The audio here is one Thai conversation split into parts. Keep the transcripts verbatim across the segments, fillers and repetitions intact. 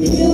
Thank you.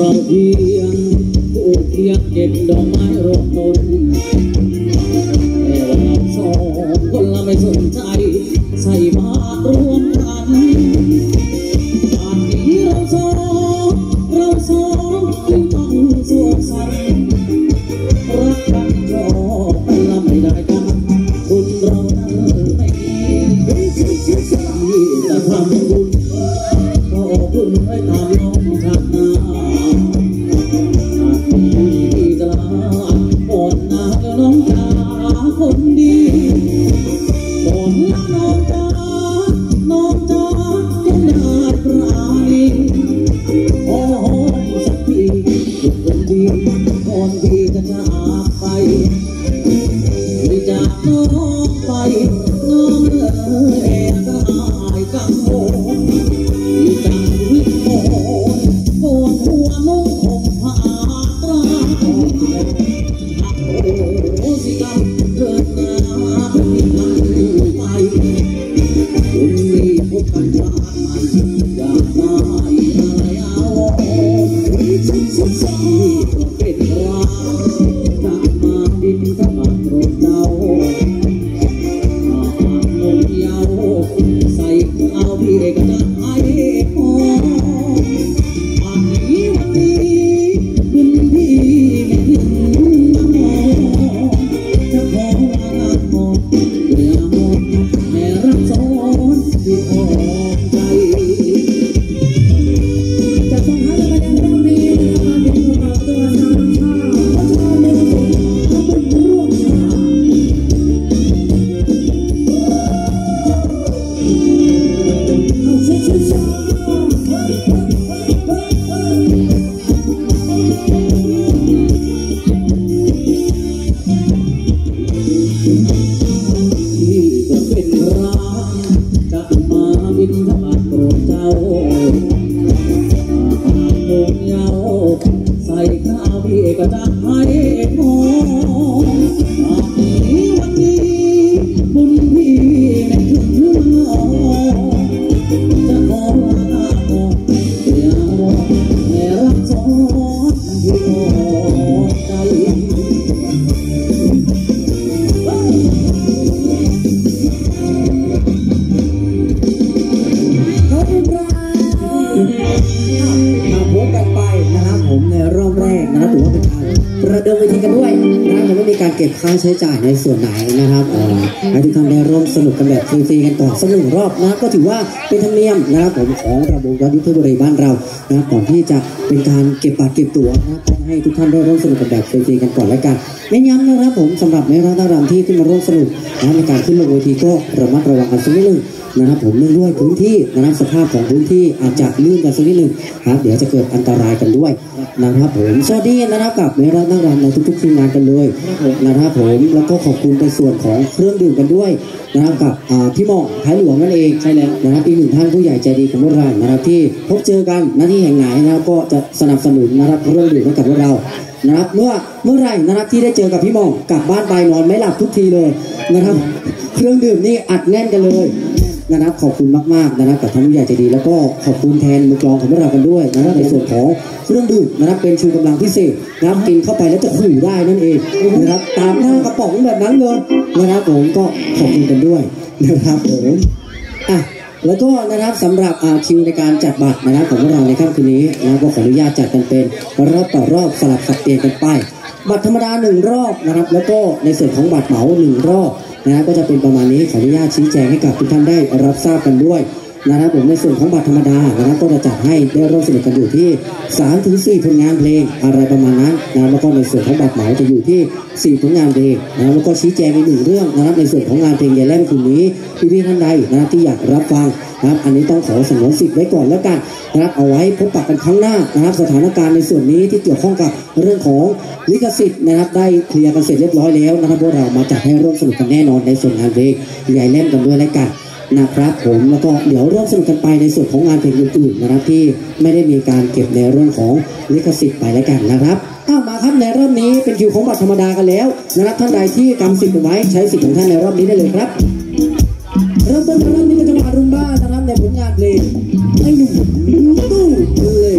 เราเพียงผู้เพียงเก็บดอกไม้รอบต้นแต่ว่าเราสองคนเราไม่สนใจใส่บาตรรวมกันตอนนี้เราสองเราสองคือต้องสวมใส่รักกันรอเราไม่ได้กันคุณเราไม่ดีแต่ความคุณก็คุณให้ตามน้องขัดนาค่าใช้จ่ายในส่วนไหนนะครับให้ทุกท่านได้ร่วมสนุกกันแบบฟรีๆกันก่อนสักหนึ่งรอบนะก็ถือว่าเป็นธรรมเนียมนะครับผมของระบบย้อนยุคธนบุรีบ้านเรานะก่อนที่จะเป็นการเก็บบัตรเก็บตั๋วนะให้ทุกท่านได้ร่วมสนุกกันแบบฟรีๆกันก่อนแล้วกันเน้นย้ำนะครับผมสำหรับในร้านต่างๆที่ขึ้นมาร่วมสนุกนะในการขึ้นลงเวทีก็ระมัดระวังกันสักนิดนึงนะครับผมเนื่องด้วยพื้นที่นะครับสภาพของพื้นที่อาจจะลื่นกันสักนิดหนึ่งครับเดี๋ยวจะเกิดอันตรายกันด้วยนะครับผมสวัสดีนะครับกับเมรัตนั่งรำในทุกๆทีมงานกันเลยนะครับผมแล้วก็ขอบคุณในส่วนของเครื่องดื่มกันด้วยนะครับกับพี่หมอท้ายหลวงนั่นเองใช่แล้วนะครับอีกหนึ่งท่านผู้ใหญ่ใจดีของพวกเรานะครับที่พบเจอกันหน้าที่แห่งไหนนะครับก็จะสนับสนุนนะครับเครื่องดื่มให้กับพวกเรานะครับเมื่อเมื่อไรนะครับที่ได้เจอกับพี่หมอกลับบ้านไปนอนไม่หลับทุกทีเลยนะครับเครื่องดื่มนี่อัดแน่นกันเลยนะครับขอบคุณมากๆนะครับกับท่านผู้ใหญ่ใจดีแล้วก็ขอบคุณแทนมือกลองของเรากันด้วยนะครับในส่วนของเครื่องดื่มนะครับเป็นชูกำลังพิเศษนะครับกินเข้าไปแล้วจะขู่ได้นั่นเองนะครับตามหน้ากระป๋องแบบนั้นเลยนะครับผมก็ขอบคุณกันด้วยนะครับผมอ่ะแล้วก็นะครับสำหรับคิวในการจัดบัตรนะครับของเราในค่ำคืนนี้นะก็ขออนุญาตจัดกันเป็นรอบต่อรอบสลับสับเปลี่ยนกันไปบัตรธรรมดาหนึ่งรอบนะครับแล้วก็ในส่วนของบัตรเหมาหนึ่งรอบนะก็จะเป็นประมาณนี้ขออนุญาตชี้แจงให้กับทุกท่านได้รับทราบกันด้วยนะครับผมในส่วนของบัตรธรรมดานะครับก็จะจัดให้ได้ร่วมสนุกกันอยู่ที่ สามถึงสี่ ผลงานเพลงอะไรประมาณนั้นนะแล้วก็ในส่วนของบัตรเหมาจะอยู่ที่สี่ผลงานเพลงนะแล้วก็ชี้แจงในหนึ่งเรื่องนะครับในส่วนของงานเพลงยายแหลมคืนนี้พี่ๆท่านใดนะที่อยากรับฟังนะครับอันนี้ต้องขอสงวนสิทธิ์ไว้ก่อนแล้วกันนะครับเอาไว้พบปะกันครั้งหน้านะครับสถานการณ์ในส่วนนี้ที่เกี่ยวข้องกับเรื่องของลิขสิทธิ์นะครับได้เคลียร์กันเสร็จเรียบร้อยแล้วนะครับพวกเรามาจัดให้ร่วมสนุกกันแน่นอนในส่วนงานเพลงยายแหลมกันด้วยแล้วกันนะครับผมแล้วก็เดี๋ยวร่วมสนุกกันไปในส่วนของงานเพลงอื่นๆนะครับที่ไม่ได้มีการเก็บในเรื่องของลิขสิทธิ์ไปแล้วกันนะครับอ้าวมาครับในรอบนี้เป็นคิวของบัตรธรรมดากันแล้วนะครับท่านใดที่กำสิทธิ์ไว้ใช้สิทธิ์ของท่านในรอบนี้ได้เลยครับเริ่มต้นรอบนี้ก็จะมารุมบ้านะครับในผลงานเพลงไอ้หนุ่มตู้เลย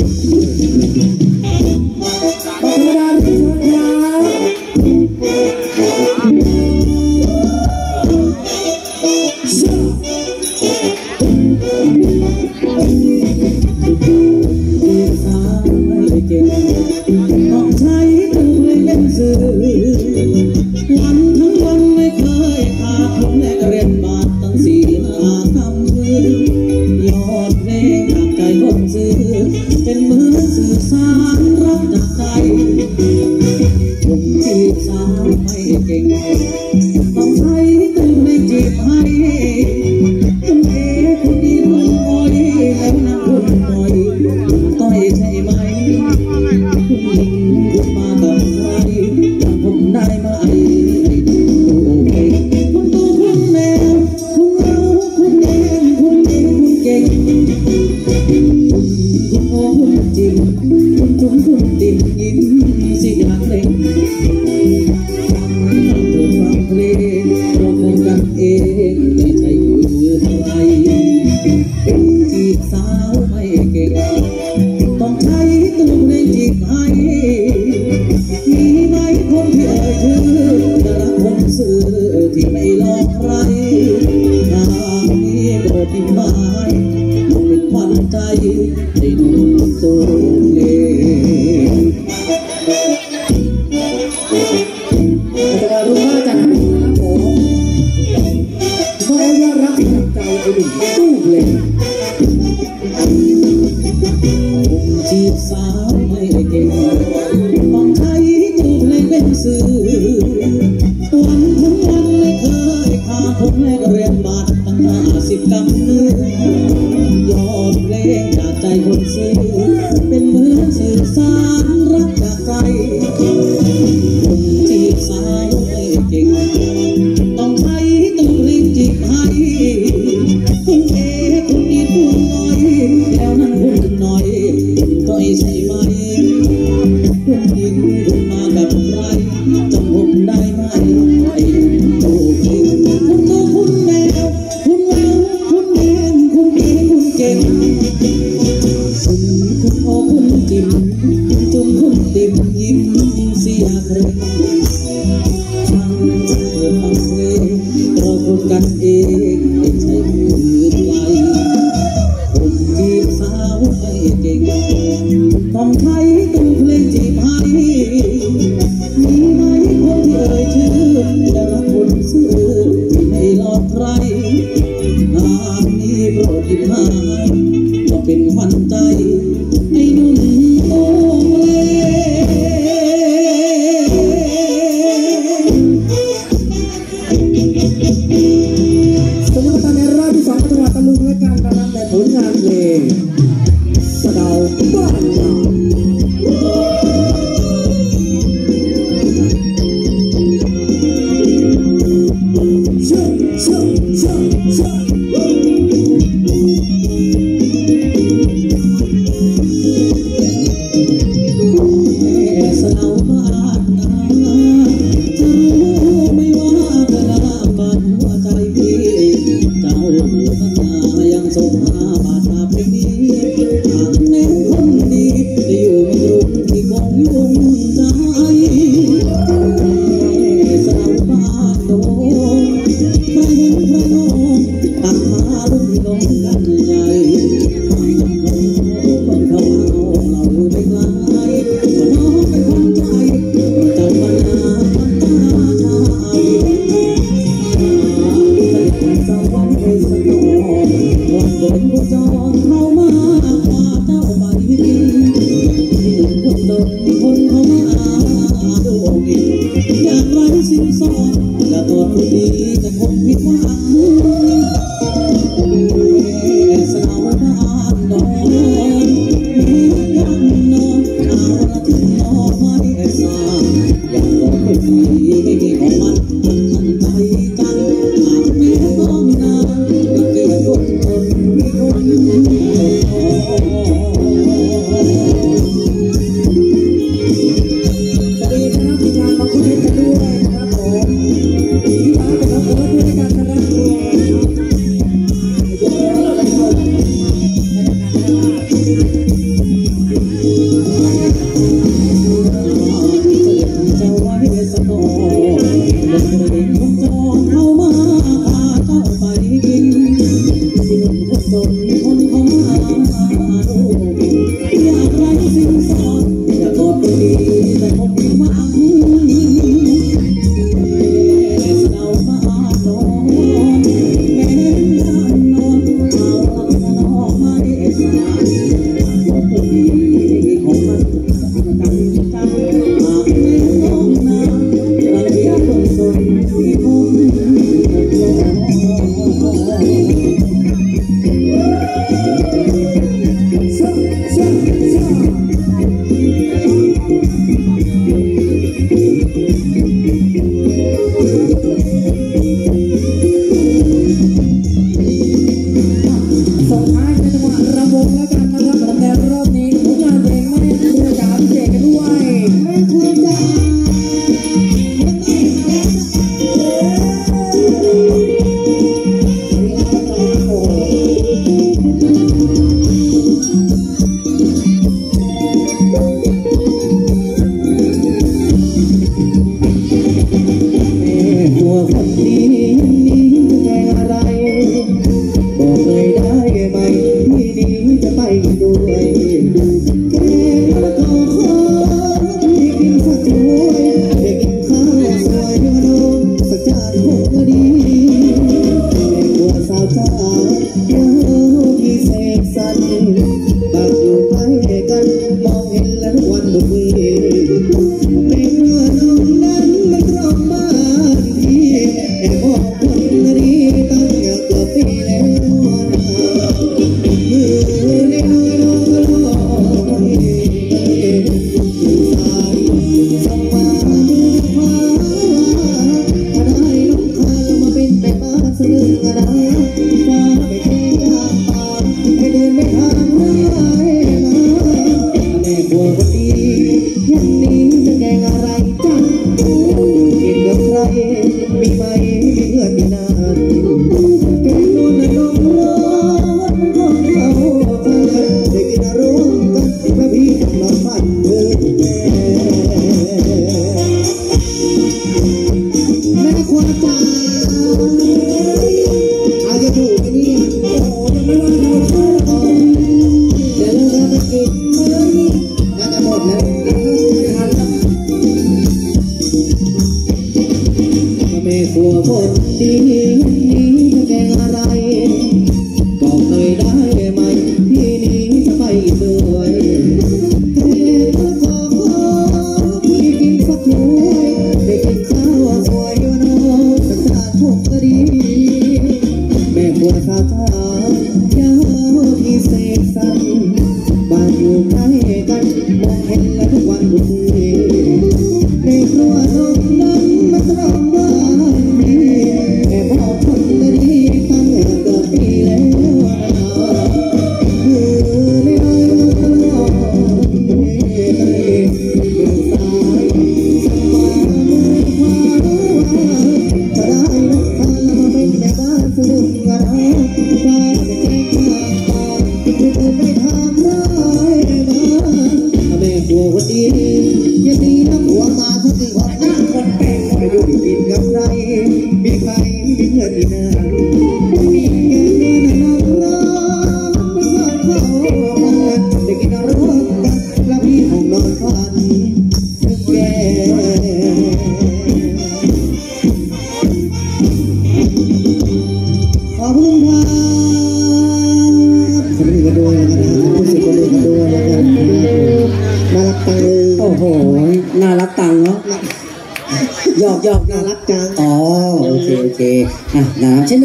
ช่ว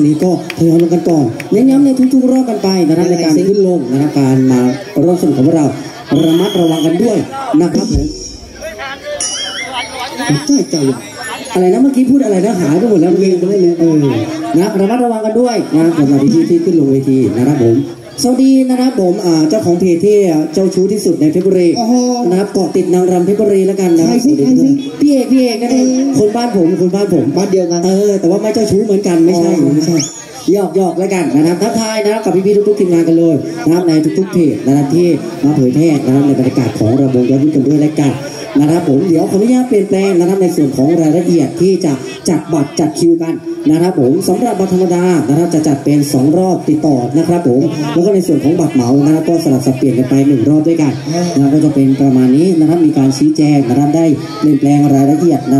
งนี้ก็พยายามลงกันก่อนเน้นย้ำในทุกๆรอบกันไปนะครับในการขึ้นลงนะครับการมาร่วมสนุกของเราระมัดระวังกันด้วยนะครับผมใจใจอะไรนะเมื่อกี้พูดอะไรนะหายไปหมดแล้วเองไม่เลยเออนะระมัดระวังกันด้วยนะสำหรับวิธีที่ขึ้นลงเวทีนะครับผมสวัสดีนะครับผมเจ้าของเพจที่เจ้าชู้ที่สุดในเพชรบุรีนะครับเกาะติดนางรำเพชรบุรีแล้วกันนะพี่เอกพี่เอกนะคนบ้านผมคนบ้านผมบ้านเดียวกันเออแต่ว่าไม่เจ้าชู้เหมือนกันไม่ใช่ไม่ใช่หยอกหยอกแล้วกันนะครับทักทายนะครับกับพี่ๆทุกๆทีมงานกันเลยนะครับในทุกๆเพจนะครับที่มาเผยแพร่นะครับในบรรยากาศของระบบย้อนยุคกันด้วยแล้วกันนะครับผมเดี๋ยวขออนุญาตเปลี่ยนแปลงนะครับในส่วนของรายละเอียดที่จะจัดบัตรจัดคิวกันนะครับผมสำหรับบัตรธรรมดานะครับจะจัดเป็นสองรอบติดต่อนะครับผมแล้วก็ในส่วนของบัตรเหมานะครับก็สลับสับเปลี่ยนกันไปหนึ่งรอบด้วยกันนะครับก็จะเป็นประมาณนี้นะครับมีการชี้แจงนะครับได้เปลี่ยนแปลงรายละเอียดนะครับ